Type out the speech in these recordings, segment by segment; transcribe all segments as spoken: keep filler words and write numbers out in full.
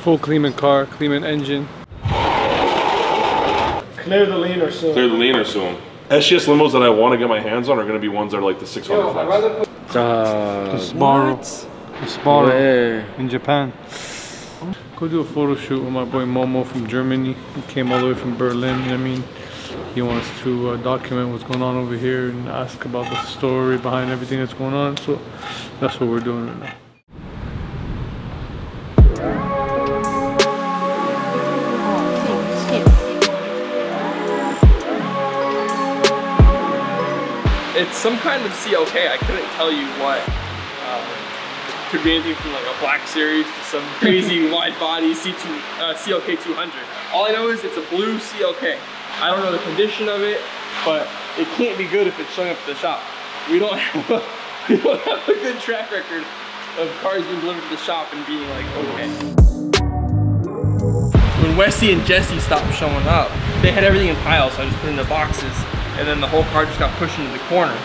Full Kleemann car, Kleemann engine. Clear the leaner soon. Clear the leaner soon. S G S limos that I want to get my hands on are going to be ones that are like the six hundred. Uh, the Sbarro. The Sbarro yeah. in Japan. Go do a photo shoot with my boy Momo from Germany. He came all the way from Berlin, you know what I mean? He wants to uh, document what's going on over here and ask about the story behind everything that's going on. So that's what we're doing right now. It's some kind of C L K. I couldn't tell you what. Uh, it could be anything from like a black series to some crazy wide body C two, uh, C L K two hundred. All I know is it's a blue C L K. I don't know the condition of it, but it can't be good if it's showing up at the shop. We don't have a, we don't have a good track record of cars being delivered to the shop and being like, okay. When Wesley and Jesse stopped showing up, they had everything in piles, so I just put it in the boxes. And then the whole car just got pushed into the corner.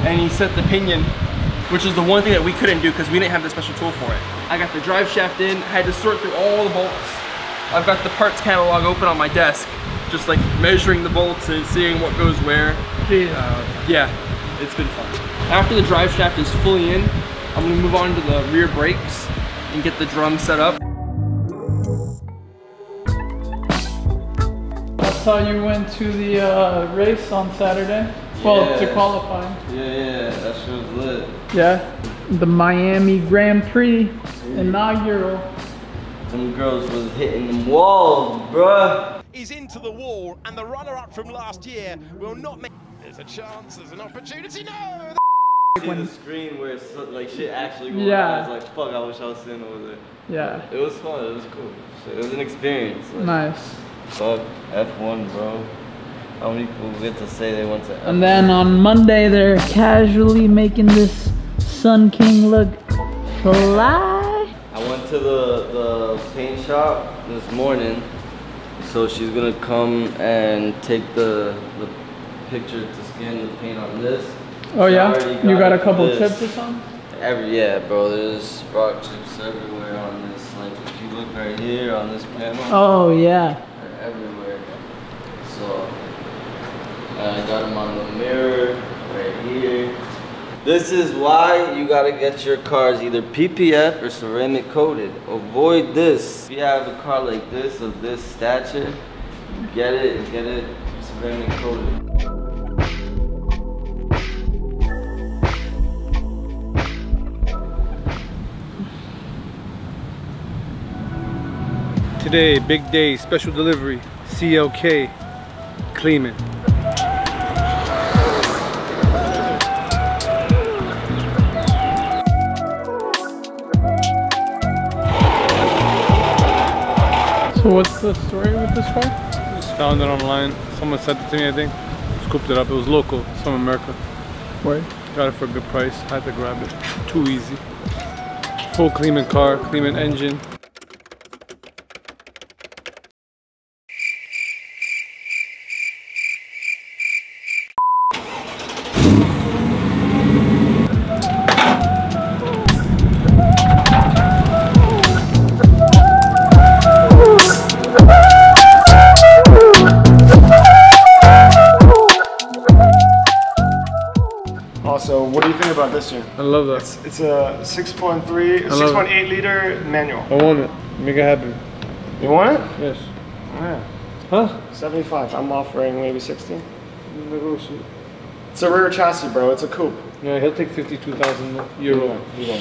And he set the pinion, which is the one thing that we couldn't do because we didn't have the special tool for it. I got the drive shaft in, I had to sort through all the bolts. I've got the parts catalog open on my desk, just like measuring the bolts and seeing what goes where. Uh, yeah, it's been fun. After the drive shaft is fully in, I'm gonna move on to the rear brakes and get the drum set up. I saw you went to the uh, race on Saturday. Well, yeah. to qualifying. Yeah, yeah, that shit was lit. Yeah, the Miami Grand Prix yeah. inaugural. Them girls was hitting them walls, bruh. He's into the wall, and the runner-up from last year will not make. There's a chance. There's an opportunity. No. See the screen where it's like shit actually going yeah. on. I was like, fuck, I wish I was sitting over there. Yeah. It was fun. It was cool. It was an experience. Like, nice. Fuck F one, bro. How many people get to say they went to F one? And then on Monday, they're casually making this Sun King look fly. I went to the, the paint shop this morning. So she's gonna come and take the, the picture to scan the paint on this. Oh yeah? Got you got a couple of chips or something? Every, yeah, bro. There's rock chips everywhere on this. Like, if you look right here on this panel. Oh, yeah. Everywhere. So I uh, got them on the mirror right here. This is why you gotta get your cars either P P F or ceramic coated. Avoid this. If you have a car like this of this stature, get it, get it ceramic coated. Today, big day, special delivery, C L K, Kleemann. So what's the story with this car? Just found it online. Someone sent it to me, I think. Scooped it up. It was local. It's from America. Where? Got it for a good price. Had to grab it. Too easy. Full Kleemann car, Kleemann engine. Also, what do you think about this here? I love that. It's, it's a six point three, six point eight liter manual. I want it. Make it happen. You want it? Yes. Yeah. Huh? seventy-five. I'm offering maybe sixty. Negotiate. It's a rear chassis, bro. It's a coupe. Yeah, he'll take fifty-two thousand euro. Yeah,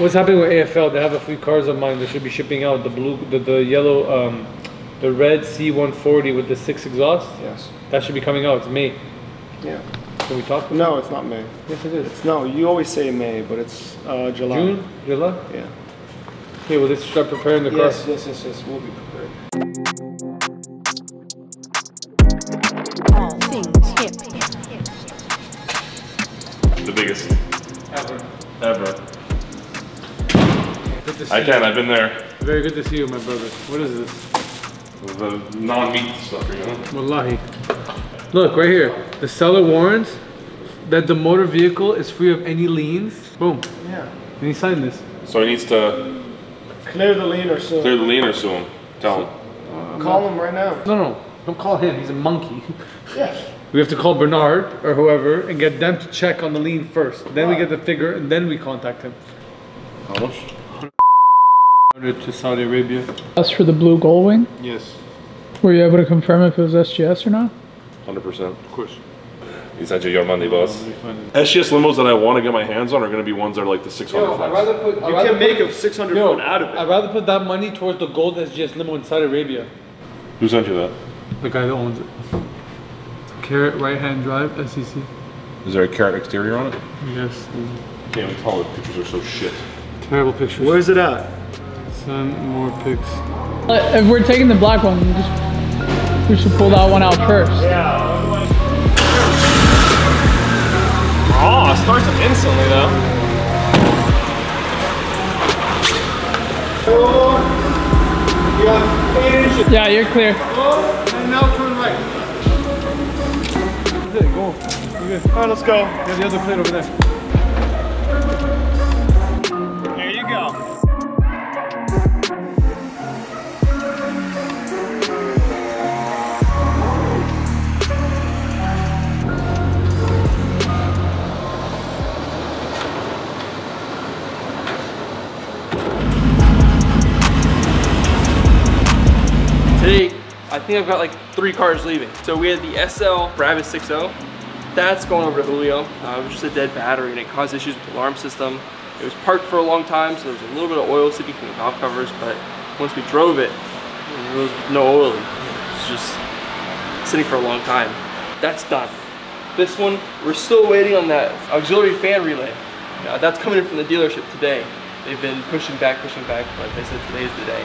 what's happening with A F L? They have a few cars of mine that should be shipping out the blue, the, the yellow, um, the red C one forty with the six exhaust. Yes. That should be coming out. It's May. Yeah. Can we talk? No, it's not May. Yes, it is. It's, no, you always say May, but it's uh, July. June? July? Yeah. Okay, well, let's start preparing the car. Yes, yes, yes, yes. We'll be prepared. All things hip. The biggest. Ever. Ever. Good to see I you. I can. I've been there. Very good to see you, my brother. What is this? The non-meat stuff, you know? Wallahi. Look, right here. The seller warrants that the motor vehicle is free of any liens. Boom. Yeah. And he signed this. So he needs to Clear the leaner soon. Clear the leaner soon. Tell him. Uh, call not... him right now. No, no. Don't call him. He's a monkey. Yes. We have to call Bernard or whoever and get them to check on the lean first. Then wow. we get the figure and then we contact him. How much? one hundred to Saudi Arabia. That's for the blue gold wing? Yes. Were you able to confirm if it was S G S or not? one hundred percent. Of course. It's actually your money, boss. No, S G S limos that I want to get my hands on are going to be ones that are like the six hundred. Yo, I'd rather put, I'd you rather can make a six hundred yo, out of it. I'd rather put that money towards the gold S G S limo in Saudi Arabia. Who sent you that? The guy that owns it. Carrot right-hand drive, S E C. Is there a carrot exterior on it? Yes. Damn, it's all the pictures are so shit. Terrible pictures. Where is it at? Send more pics. If we're taking the black one, we, just, we should pull that one out first. Yeah. Oh, it starts up instantly though. Oh, yeah, you're clear. Oh, and now turn right. That's it, go. You're good. All right, let's go. You have the other plate over there. There you go. Today, I think I've got like three cars leaving. So we had the S L Brabus sixty. That's going over to Julio. Uh, it was just a dead battery and it caused issues with the alarm system. It was parked for a long time, so there was a little bit of oil seeping from the valve covers, but once we drove it, there was no oil. It was just sitting for a long time. That's done. This one, we're still waiting on that auxiliary fan relay. Uh, that's coming in from the dealership today. They've been pushing back, pushing back, but they said today's the day.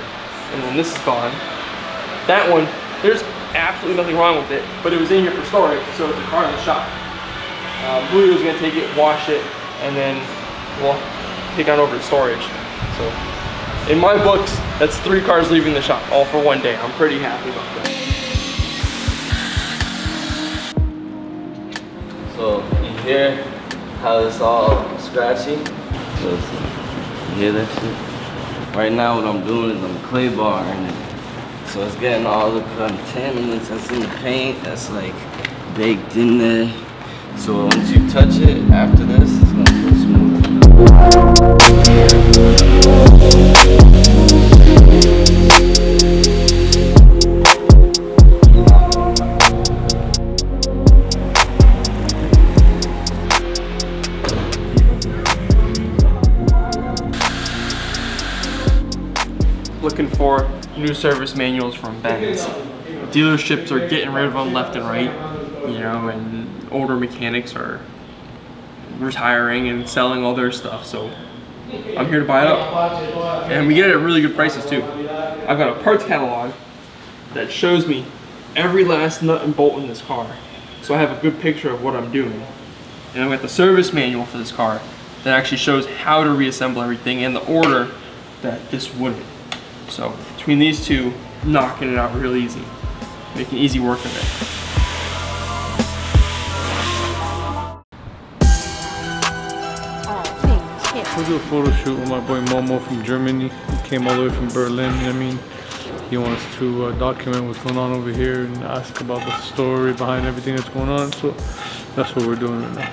And when this is gone, that one, there's absolutely nothing wrong with it, but it was in here for storage, so it's a car in the shop. Um, Julio's gonna take it, wash it, and then we'll take it on over to storage. So, in my books, that's three cars leaving the shop, all for one day. I'm pretty happy about that. So, you hear how it's all scratchy? So, you hear that shit? Right now, what I'm doing is I'm clay barring it. So it's getting all the contaminants that's in the paint that's like baked in there. So once you touch it after this, it's gonna feel smooth. Looking for new service manuals from Benz. Dealerships are getting rid of them left and right, you know, and older mechanics are retiring and selling all their stuff, so I'm here to buy it up. And we get it at really good prices too. I've got a parts catalog that shows me every last nut and bolt in this car, so I have a good picture of what I'm doing. And I've got the service manual for this car that actually shows how to reassemble everything in the order that this wouldn't. So between these two, knocking it out real easy, making easy work of it. We'll do a photo shoot with my boy Momo from Germany. He came all the way from Berlin. I mean, he wants to uh, document what's going on over here and ask about the story behind everything that's going on. So that's what we're doing right now.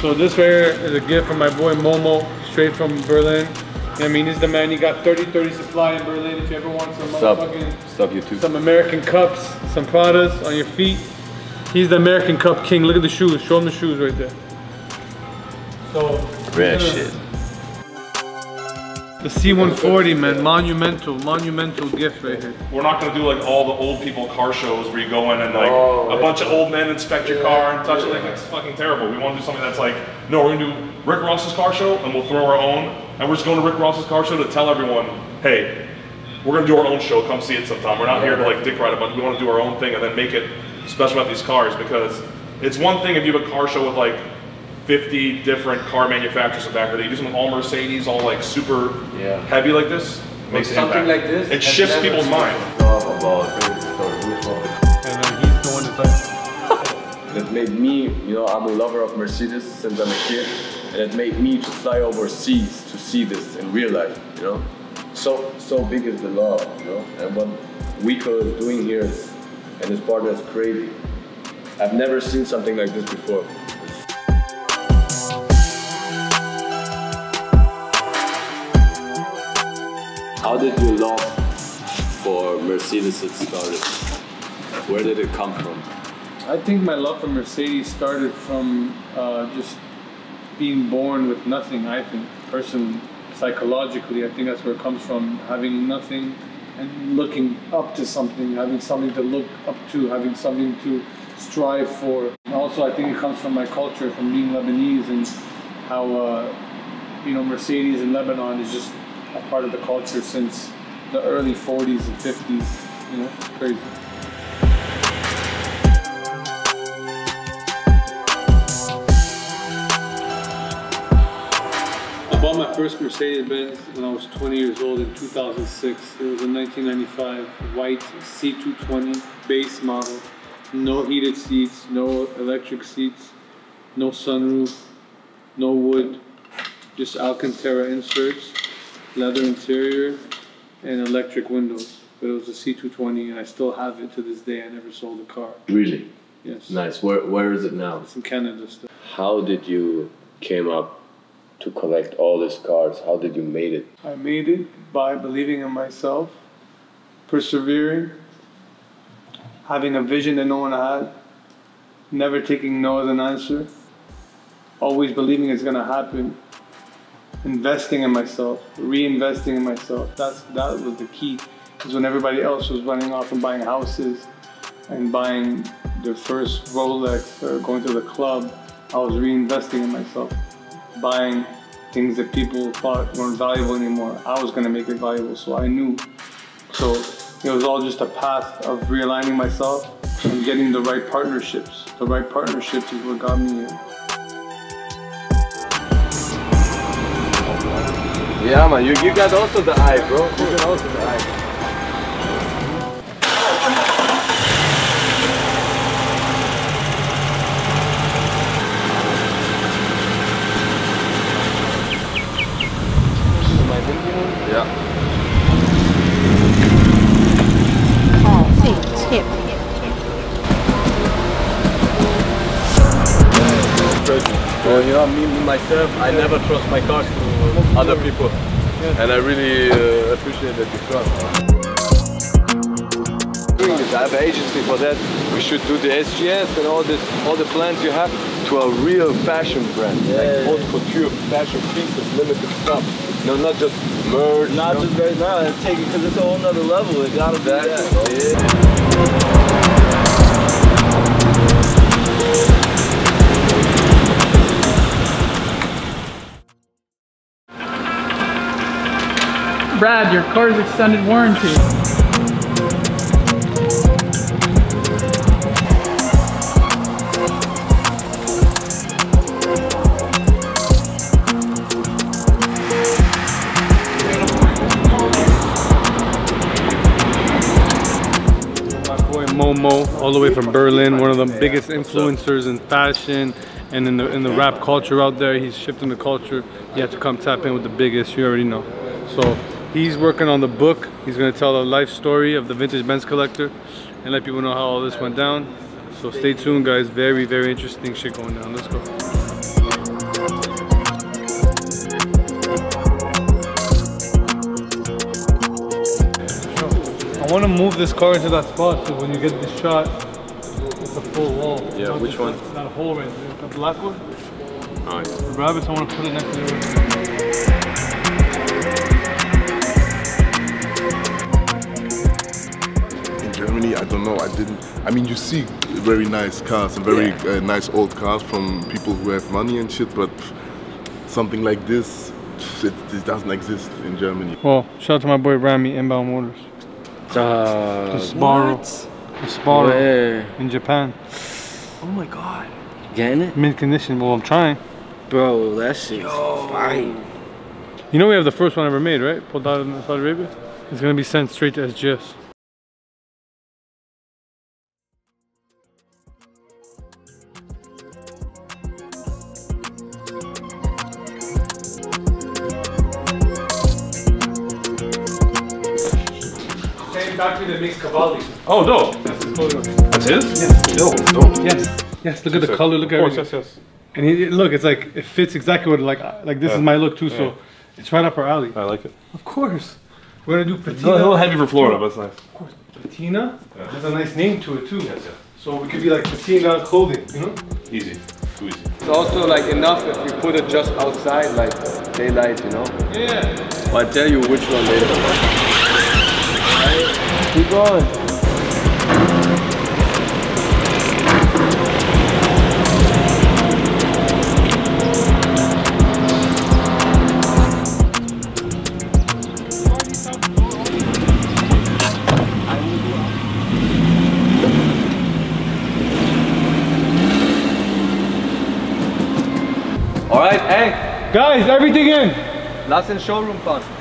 So this here is a gift from my boy Momo, straight from Berlin. I mean, he's the man. He got thirty thirty Supply in Berlin. If you ever want some motherfucking, some American cups, some Pradas on your feet, he's the American cup king. Look at the shoes. Show him the shoes right there. So rare shit. The C one forty, man, monumental, monumental gift right here. We're not gonna do like all the old people car shows where you go in and like oh, a bunch of old men inspect your yeah, car and touch yeah. it. Like, that's fucking terrible. We want to do something that's like, no, we're gonna do Rick Ross's car show and we'll throw our own, and we're just going to Rick Ross's car show to tell everyone, hey, we're gonna do our own show. Come see it sometime. We're not here to like dick ride a bunch. We want to do our own thing and then make it special about these cars, because it's one thing if you have a car show with like fifty different car manufacturers in back there. They do something all Mercedes, all like super yeah. heavy like this. Makes something impact. like this. It shifts people's mind. And then he's doing his thing. That made me, you know, I'm a lover of Mercedes since I'm a kid, and it made me to fly overseas to see this in real life, you know. so so big is the love, you know. And what Wico is doing here and his partner is crazy. I've never seen something like this before. How did your love for Mercedes started? Where did it come from? I think my love for Mercedes started from uh, just being born with nothing. I think, person psychologically, I think that's where it comes from. Having nothing and looking up to something, having something to look up to, having something to strive for. And also, I think it comes from my culture, from being Lebanese and how uh, you know, Mercedes in Lebanon is just a part of the culture since the early forties and fifties, you know, crazy. I bought my first Mercedes-Benz when I was twenty years old in two thousand six. It was a nineteen ninety-five white C two twenty base model. No heated seats, no electric seats, no sunroof, no wood, just Alcantara inserts, leather interior, and electric windows. But it was a C two twenty, and I still have it to this day. I never sold the car. Really? Yes. Nice. Where, where is it now? It's in Canada still. How did you came up to collect all these cars? How did you made it? I made it by believing in myself, persevering, having a vision that no one had, never taking no as an answer, always believing it's gonna happen. Investing in myself, reinvesting in myself. That's, that was the key. Because when everybody else was running off and buying houses and buying their first Rolex or going to the club, I was reinvesting in myself. Buying things that people thought weren't valuable anymore. I was going to make it valuable, so I knew. So it was all just a path of realigning myself and getting the right partnerships. The right partnerships is what got me here. Yeah, man, you, you got also the eye, bro. You got also the eye. Yeah. Oh, feet, hip. Well, you know, me, myself, I never trust my cars to other people, and I really uh, appreciate that you trust. Doing this, I have an agency for that. We should do the S G S and all this, all the plans you have to a real fashion brand, yeah, like haute couture, fashion pieces, limited stuff. No, not just merch. Not you know? Just right now. Let's take it because it's a whole nother level. It gotta be that. that. Yeah. Brad, your car's extended warranty. My boy Momo, all the way from Berlin, one of the biggest influencers in fashion and in the in the rap culture out there. He's shifting the culture. You have to come tap in with the biggest. You already know. So. He's working on the book. He's going to tell the life story of the vintage Benz collector and let people know how all this went down. So stay tuned, guys. Very, very interesting shit going down. Let's go. I want to move this car into that spot so when you get the shot, it's a full wall. Yeah, which one? That hole right there. The black one? Oh, yeah. The Brabus, I want to put it next to the road. Germany, I don't know, I didn't, I mean you see very nice cars and very yeah. uh, nice old cars from people who have money and shit, but something like this, it, it doesn't exist in Germany. Well, shout out to my boy Rami, Inbound Motors. Uh, the Sbarro, the Sbarro in Japan. Oh my god. Getting it? Mid condition, well I'm trying. Bro, that shit's Yo. fine. You know we have the first one ever made, right? Pulled out in Saudi Arabia? It's going to be sent straight to S G S. factory that makes Cavalli. Oh, no. That's his? Yes. No, no. Yes. Yes, look at the color, look at everything. Of course, yes, yes. And he, look, it's like, it fits exactly what, like, like this yeah. is my look too, yeah. so it's right up our alley. I like it. Of course. We're going to do patina. A little heavy for Florida, but it's nice. Of course. Patina yeah. has a nice name to it too. Yes, yeah. So we could be like patina clothing, you know? Easy. Easy. It's also like enough if you put it just outside, like daylight, you know? Yeah. Well, I'll tell you which one later. Right? Keep going. Alright, hey! Guys, everything in! Last in showroom fun.